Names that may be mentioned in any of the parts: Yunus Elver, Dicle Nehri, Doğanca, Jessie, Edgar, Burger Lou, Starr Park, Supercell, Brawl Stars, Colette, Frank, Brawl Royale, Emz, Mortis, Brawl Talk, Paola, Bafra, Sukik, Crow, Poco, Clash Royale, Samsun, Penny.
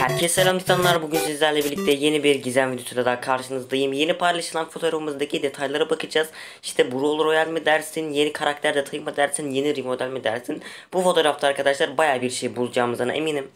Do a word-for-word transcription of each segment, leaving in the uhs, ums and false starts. Herkese selam insanlar, bugün sizlerle birlikte yeni bir gizem videosuyla daha karşınızdayım. Yeni paylaşılan fotoğrafımızdaki detaylara bakacağız. İşte Brawl Royale mi dersin, yeni karakter detayı mı dersin, yeni remodel mi dersin? Bu fotoğrafta arkadaşlar baya bir şey bulacağımızdan eminim.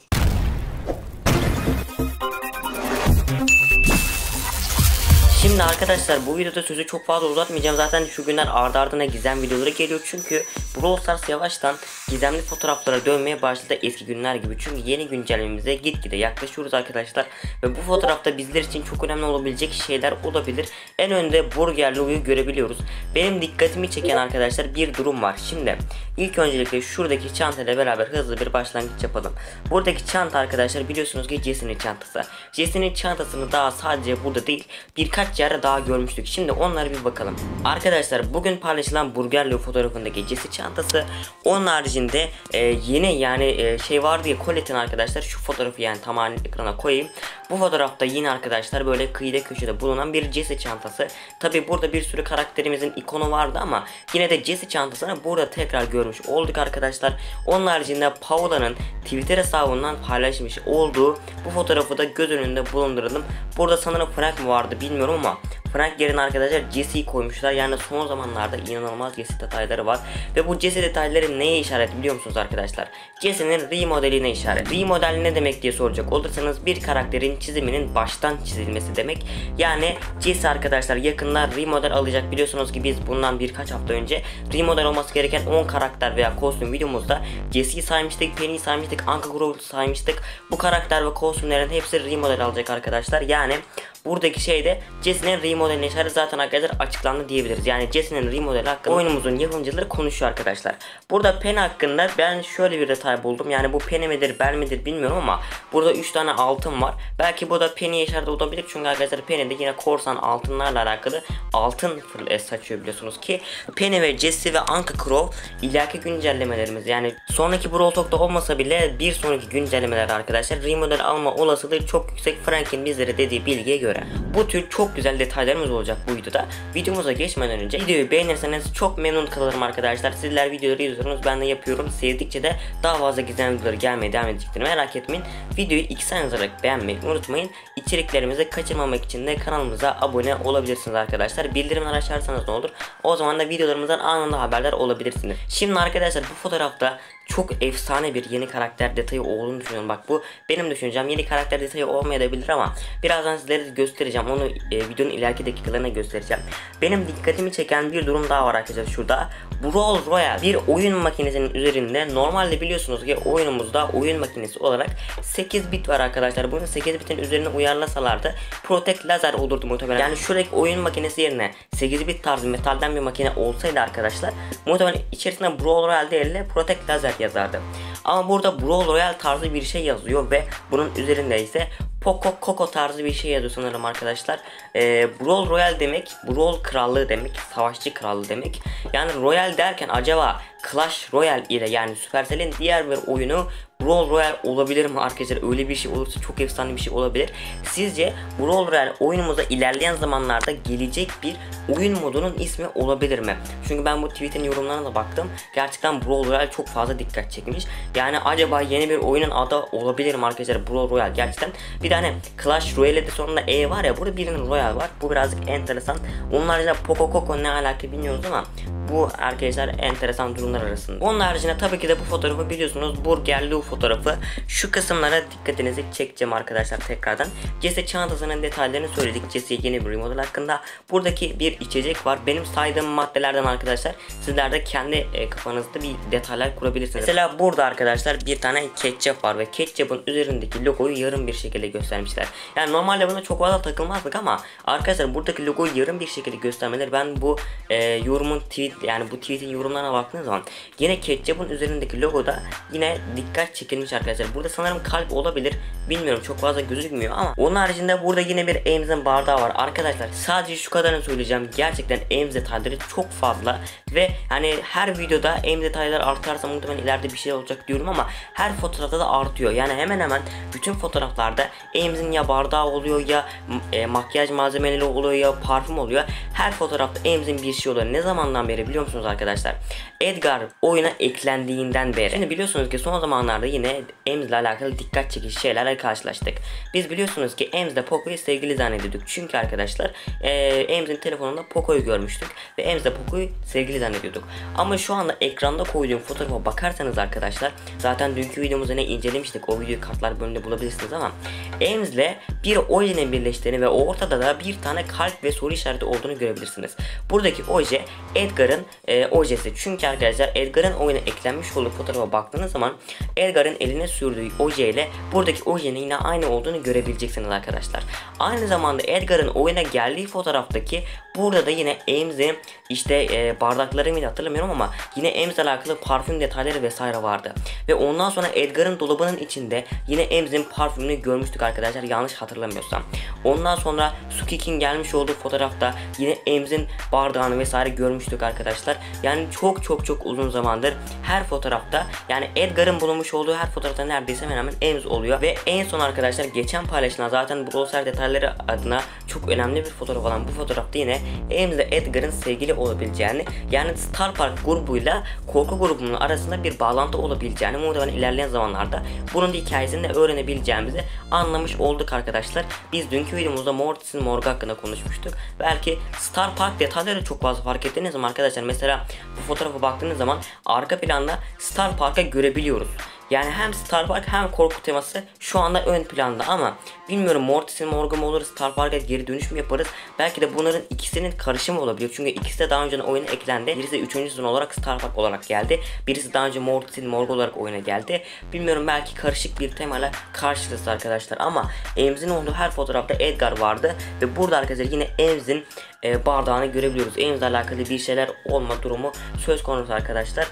Şimdi arkadaşlar bu videoda sözü çok fazla uzatmayacağım. Zaten şu günler ardı ardına gizem videoları geliyor. Çünkü Brawl Stars yavaştan gizemli fotoğraflara dönmeye başladı eski günler gibi. Çünkü yeni güncellememize gitgide yaklaşıyoruz arkadaşlar. Ve bu fotoğrafta bizler için çok önemli olabilecek şeyler olabilir. En önde Burger Lou'yu görebiliyoruz. Benim dikkatimi çeken arkadaşlar bir durum var. Şimdi ilk öncelikle şuradaki çantayla beraber hızlı bir başlangıç yapalım. Buradaki çanta arkadaşlar biliyorsunuz ki Jessie'nin çantası. Jessie'nin çantasını daha sadece burada değil birkaç yere daha görmüştük. Şimdi onlara bir bakalım. Arkadaşlar bugün paylaşılan Burger Lou fotoğrafındaki Jessie çantası. Onun haricinde e, yeni yani e, şey vardı ya Colette'in arkadaşlar, şu fotoğrafı yani tamamen ekrana koyayım. Bu fotoğrafta yine arkadaşlar böyle kıyıda köşede bulunan bir Jessie çantası. Tabi burada bir sürü karakterimizin ikonu vardı ama yine de Jessie çantasını burada tekrar görmüş olduk arkadaşlar. Onun haricinde Paola'nın Twitter hesabından paylaşmış olduğu bu fotoğrafı da göz önünde bulunduralım. Burada sanırım Frank mı vardı bilmiyorum ama Frank yerine arkadaşlar Jessie'yi koymuşlar. Yani son zamanlarda inanılmaz Jessie detayları var. Ve bu Jessie detayları neye işaret biliyor musunuz arkadaşlar? Jessie'nin remodeline işaret. Remodel ne demek diye soracak olursanız bir karakterin çiziminin baştan çizilmesi demek. Yani Jessie arkadaşlar yakında remodel alacak. Biliyorsunuz ki biz bundan birkaç hafta önce remodel olması gereken on karakter veya kostüm videomuzda Jessie'yi saymıştık, Penny'yi saymıştık, Anka Grow'u saymıştık. Bu karakter ve kostümlerin hepsi remodel alacak arkadaşlar. Yani buradaki şeyde Jessie'nin remodelini işaret zaten arkadaşlar açıklandı diyebiliriz. Yani Jessie'nin remodeli hakkında oyunumuzun yapımcıları konuşuyor arkadaşlar. Burada Penny hakkında ben şöyle bir detay buldum. Yani bu Penny midir Bel midir bilmiyorum ama burada üç tane altın var. Belki bu da Penny'ye işaret olabilir. Çünkü arkadaşlar Penny'de yine korsan altınlarla alakalı altın saçıyor biliyorsunuz ki. Penny ve Jessie ve Anka Crow ileriki güncellemelerimiz. Yani sonraki Brawl Talk'ta olmasa bile bir sonraki güncellemelerde arkadaşlar remodel alma olasılığı çok yüksek. Frank'in bizlere dediği bilgiye göre. Bu tür çok güzel detaylarımız olacak bu videoda. Videomuza geçmeden önce videoyu beğenirseniz çok memnun kalırım arkadaşlar. Sizler videoları izliyorsunuz, ben de yapıyorum. Sevdikçe de daha fazla gizemli videoları gelmeye devam edecektir, merak etmeyin. Videoyu iki saniye olarak beğenmeyi unutmayın. İçeriklerimizi kaçırmamak için de kanalımıza abone olabilirsiniz arkadaşlar. Bildirimleri açarsanız ne olur, o zaman da videolarımızdan anında haberdar olabilirsiniz. Şimdi arkadaşlar bu fotoğrafta çok efsane bir yeni karakter detayı olduğunu düşünüyorum. Bak bu benim düşüncem, yeni karakter detayı olmayabilir ama birazdan sizlere göstereceğim. Onu e, videonun ileriki dakikalarına göstereceğim. Benim dikkatimi çeken bir durum daha var arkadaşlar şurada. Brawl Royale bir oyun makinesinin üzerinde. Normalde biliyorsunuz ki oyunumuzda oyun makinesi olarak sekiz bit var arkadaşlar. Bunu sekiz bitin üzerine uyarlasalardı Protect Lazer olurdu muhtemelen. Yani şuradaki oyun makinesi yerine sekiz bit tarzı metalden bir makine olsaydı arkadaşlar muhtemelen içerisinde Brawl Royale değil de Protect Lazer yazardı. Ama burada Brawl Royale tarzı bir şey yazıyor ve bunun üzerinde ise Poco Coco tarzı bir şey yazıyor sanırım arkadaşlar. Ee, Brawl Royale demek, Brawl krallığı demek, savaşçı krallığı demek. Yani Royal derken acaba Clash Royale ile yani Supercell'in diğer bir oyunu Brawl Royale olabilir mi arkadaşlar? Öyle bir şey olursa çok efsane bir şey olabilir. Sizce Brawl Royale oyunumuza ilerleyen zamanlarda gelecek bir oyun modunun ismi olabilir mi? Çünkü ben bu tweet'in yorumlarına da baktım. Gerçekten Brawl Royale çok fazla dikkat çekmiş. Yani acaba yeni bir oyunun adı olabilir mi arkadaşlar Brawl Royale? Gerçekten bir tane Clash Royale'de sonunda E var ya, burada birinin Royale var. Bu birazcık enteresan. Onun haricinde Poco Coco ne alaka bilmiyoruz ama bu arkadaşlar enteresan durumlar arasında. Onun haricinde tabii ki de bu fotoğrafı biliyorsunuz, Burger Lou fotoğrafı. Şu kısımlara dikkatinizi çekeceğim arkadaşlar tekrardan. Jessie çantasının detaylarını söyledik. Jessie yeni bir remodel hakkında. Buradaki bir içecek var. Benim saydığım maddelerden arkadaşlar sizler de kendi kafanızda bir detaylar kurabilirsiniz. Mesela burada arkadaşlar bir tane ketçap var ve ketçapın üzerindeki logoyu yarım bir şekilde göstermişler. Yani normalde buna çok fazla takılmazdık ama arkadaşlar buradaki logoyu yarım bir şekilde göstermeleri, ben bu e, yorumun tweet yani bu tweet'in yorumlarına baktığınız zaman yine ketçapın üzerindeki logoda yine dikkat çekilmiş arkadaşlar. Burada sanırım kalp olabilir. Bilmiyorum, çok fazla gözükmüyor ama onun haricinde burada yine bir Emz'in bardağı var. Arkadaşlar sadece şu kadarını söyleyeceğim. Gerçekten Emz detayları çok fazla ve hani her videoda Emz detayları artarsa muhtemelen ileride bir şey olacak yok diyorum ama her fotoğrafta da artıyor. Yani hemen hemen bütün fotoğraflarda Emz'in ya bardağı oluyor ya e, makyaj malzemeleri oluyor ya parfüm oluyor. Her fotoğrafta Emz'in bir şey oluyor. Ne zamandan beri biliyor musunuz arkadaşlar? Edgar oyuna eklendiğinden beri. Şimdi biliyorsunuz ki son zamanlarda yine Emz ile alakalı dikkat çekici şeylerle karşılaştık. Biz biliyorsunuz ki Emz ile Poco'yu sevgili zannediyorduk. Çünkü arkadaşlar e, Emz'in telefonunda Poco'yu görmüştük ve Emz ile Poco'yu sevgili zannediyorduk. Ama şu anda ekranda koyduğum fotoğrafa bakarsanız arkadaşlar, zaten dünkü videomuzda ne incelemiştik, o videoyu kartlar bölümünde bulabilirsiniz ama Emz ile bir ojenin birleştiğini ve ortada da bir tane kalp ve soru işareti olduğunu görebilirsiniz. Buradaki oje Edgar'ın e, ojesi. Çünkü arkadaşlar Edgar'ın oyuna eklenmiş olduğu fotoğrafa baktığınız zaman Edgar'ın eline sürdüğü oje ile buradaki ojenin yine aynı olduğunu görebileceksiniz arkadaşlar. Aynı zamanda Edgar'ın oyuna geldiği fotoğraftaki burada da yine Emz'in işte e, bardakları mıydı hatırlamıyorum ama yine Emz'le alakalı parfüm detayları vesaire vardı. Ve ondan sonra Edgar'ın dolabının içinde yine Emz'in parfümünü görmüştük arkadaşlar, yanlış hatırlamıyorsam. Ondan sonra Sukik'in gelmiş olduğu fotoğrafta yine Emz'in bardağını vesaire görmüştük arkadaşlar. Yani çok çok çok uzun zamandır her fotoğrafta, yani Edgar'ın bulunmuş olduğu her fotoğrafta neredeyse hemen hemen Emz oluyor. Ve en son arkadaşlar geçen paylaşılan zaten Brawl Stars detayları adına çok önemli bir fotoğraf olan bu fotoğrafta yine Emz ile Edgar'ın sevgili olabileceğini, yani Starr Park grubuyla korku grubunun arasında bir bağlantı olabileceğini muhtemelen ilerleyen zamanlarda bunun da hikayesini de öğrenebileceğimizi anlamış olduk arkadaşlar. Biz dünkü videomuzda Mortis'in morgu hakkında konuşmuştuk. Belki Starr Park detayları çok fazla fark ettiğiniz zaman arkadaşlar, mesela bu fotoğrafa baktığınız zaman arka planda Starr Park'a görebiliyoruz. Yani hem Starr Park hem korku teması şu anda ön planda ama bilmiyorum Mortis'in morgu mu olur, Starr Park'a geri dönüş mü yaparız? Belki de bunların ikisinin karışımı olabilir. Çünkü ikisi de daha önce oyuna eklendi. Birisi üçüncü sezon olarak Starr Park olarak geldi. Birisi daha önce Mortis'in morgu olarak oyuna geldi. Bilmiyorum, belki karışık bir temayla karşılaşırız arkadaşlar ama Emz'in olduğu her fotoğrafta Edgar vardı ve burada arkadaşlar yine Emz'in e, bardağını görebiliyoruz. Emz'le alakalı bir şeyler olma durumu söz konusu arkadaşlar.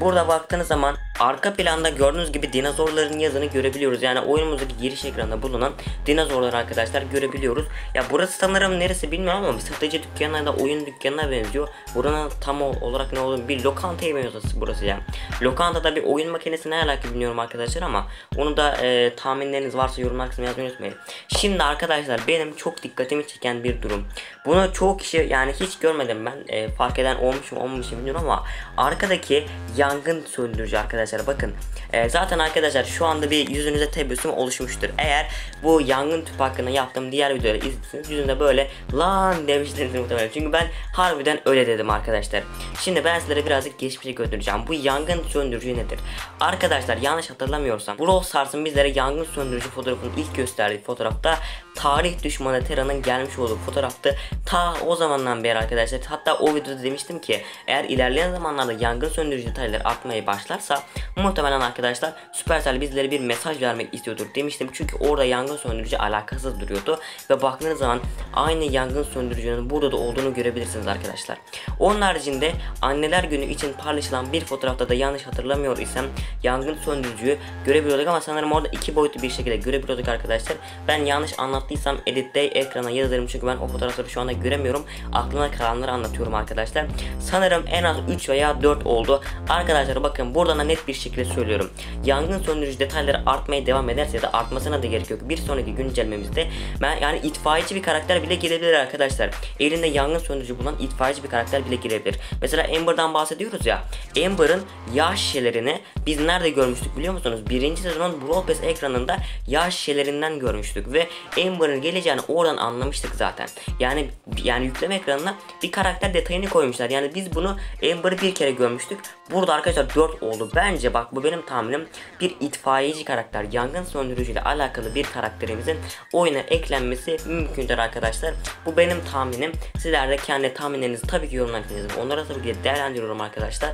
Burada baktığınız zaman arka planda gördüğünüz gibi dinozorların yazını görebiliyoruz. Yani oyunumuzdaki giriş ekranında bulunan dinozorları arkadaşlar görebiliyoruz. Ya burası sanırım neresi bilmiyorum ama satıcı dükkanına da oyun dükkanına benziyor. Buranın tam olarak ne olduğunu, bir lokantaya benziyor burası ya. Yani. Lokantada bir oyun makinesi ne alakalı bilmiyorum arkadaşlar ama onu da e, tahminleriniz varsa yorumlar kısmına yazmayı unutmayın. Şimdi arkadaşlar benim çok dikkatimi çeken bir durum. Bunu çoğu kişi, yani hiç görmedim ben, e, fark eden olmuş mu olmamış mı bilmiyorum ama arkadaki yangın söndürücü arkadaşlar. Bakın e, zaten arkadaşlar şu anda bir yüzünüze tebessüm oluşmuştur. Eğer bu yangın tüpü hakkında yaptığım diğer videoları izlediyseniz yüzünde böyle lan demiştiniz muhtemelen. Çünkü ben harbiden öyle dedim arkadaşlar. Şimdi ben sizlere birazcık geçmişe götüreceğim. Bu yangın söndürücü nedir? Arkadaşlar yanlış hatırlamıyorsam Brawl Stars'ın bizlere yangın söndürücü fotoğrafını ilk gösterdiği fotoğrafta tarih düşmanı Terra'nın gelmiş olduğu fotoğraftı. Ta o zamandan beri arkadaşlar, hatta o videoda demiştim ki eğer ilerleyen zamanlarda yangın söndürücü detayları artmaya başlarsa muhtemelen arkadaşlar Supercell bizlere bir mesaj vermek istiyordur demiştim. Çünkü orada yangın söndürücü alakasız duruyordu ve baktığınız zaman aynı yangın söndürücünün burada da olduğunu görebilirsiniz arkadaşlar. Onun haricinde anneler günü için paylaşılan bir fotoğrafta da yanlış hatırlamıyor isem yangın söndürücüyü görebiliyorduk ama sanırım orada iki boyutlu bir şekilde görebiliyorduk arkadaşlar. Ben yanlış anlattıysam editte ekrana yazarım çünkü ben o fotoğrafları şu anda göremiyorum. Aklımda kalanları anlatıyorum arkadaşlar. Sanırım en az üç veya dört oldu. Arkadaşlar bakın buradan da net bir şekilde söylüyorum. Yangın söndürücü detayları artmaya devam ederse de artmasına da gerek yok. Bir sonraki güncellememizde ben, yani itfaiyeci bir karakter bile gelebilir arkadaşlar. Elinde yangın söndürücü bulunan itfaiyeci bir karakter bile gelebilir. Mesela Amber'dan bahsediyoruz ya. Amber'ın yağ şişelerini biz nerede görmüştük biliyor musunuz? Birinci sezonun Brawl Pass ekranında yağ şişelerinden görmüştük ve Amber'ın geleceğini oradan anlamıştık zaten. Yani yani yükleme ekranına bir karakter detayını koymuşlar. Yani biz bunu Amber'ı bir kere görmüştük. Burada arkadaşlar dört oldu. Ben Bence bak bu benim tahminim, bir itfaiyeci karakter, yangın söndürücü ile alakalı bir karakterimizin oyuna eklenmesi mümkündür arkadaşlar. Bu benim tahminim. Sizler de kendi tahminlerinizi tabii ki yorumlar yapınız. Onlara tabii ki değerlendiriyorum arkadaşlar.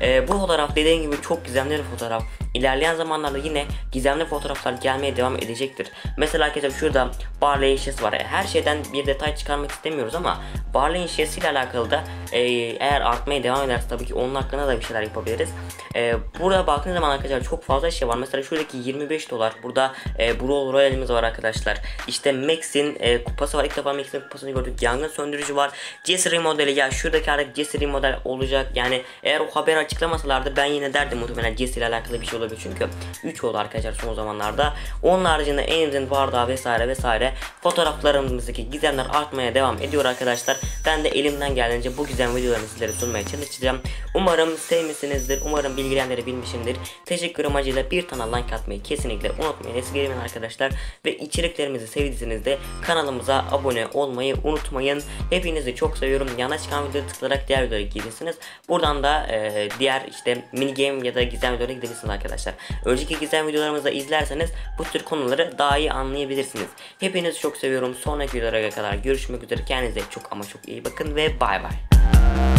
Ee, bu fotoğraf dediğim gibi çok gizemli bir fotoğraf. İlerleyen zamanlarda yine gizemli fotoğraflar gelmeye devam edecektir. Mesela arkadaşlar şurada Barley'in şişesi var. Her şeyden bir detay çıkarmak istemiyoruz ama Barley'in şişesiyle alakalı da e, eğer artmaya devam ederse tabii ki onun hakkında da bir şeyler şeyler yapabiliriz. E, burada baktığınız zaman arkadaşlar çok fazla şey var. Mesela şuradaki yirmi beş dolar. Burada e, Brawl Royale'imiz var arkadaşlar. İşte Max'in e, kupası var. İlk defa Max'in kupasını gördük. Yangın söndürücü var. Jessie modeli. Ya şuradaki artık Jessie model olacak. Yani eğer o haberi açıklamasalardı ben yine derdim muhtemelen Jessie ile alakalı bir şey olabilir. Çünkü üç oldu arkadaşlar son zamanlarda. Onun haricinde Emz'in bardağı vesaire vesaire. Fotoğraflarımızdaki gizemler artmaya devam ediyor arkadaşlar. Ben de elimden geldiğince bu güzel videolarını sizlere sunmaya çalışacağım. Umarım sevmişsinizdir. Umarım bilgilenleri bilmişimdir. Teşekkür amacıyla bir tane like atmayı kesinlikle unutmayın. Eski gelmeyen arkadaşlar ve içeriklerimizi sevdiyseniz de kanalımıza abone olmayı unutmayın. Hepinizi çok seviyorum. Yana çıkan videoya tıklayarak diğer videoya gidebilirsiniz. Buradan da e, diğer işte mini game ya da gizem videolara gidebilirsiniz arkadaşlar. Önceki gizem videolarımızı izlerseniz bu tür konuları daha iyi anlayabilirsiniz. Hepinizi çok seviyorum. Sonraki videolara kadar görüşmek üzere. Kendinize çok ama çok iyi bakın ve bay bay.